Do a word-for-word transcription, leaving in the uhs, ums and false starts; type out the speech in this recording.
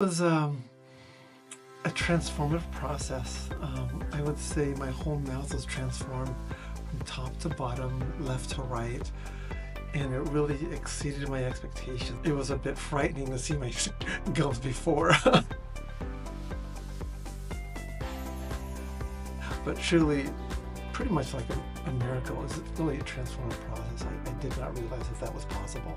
It was um, a transformative process. Um, I would say my whole mouth was transformed from top to bottom, left to right, and it really exceeded my expectations. It was a bit frightening to see my gums before. But truly, pretty much like a, a miracle. It was really a transformative process. I, I did not realize that that was possible.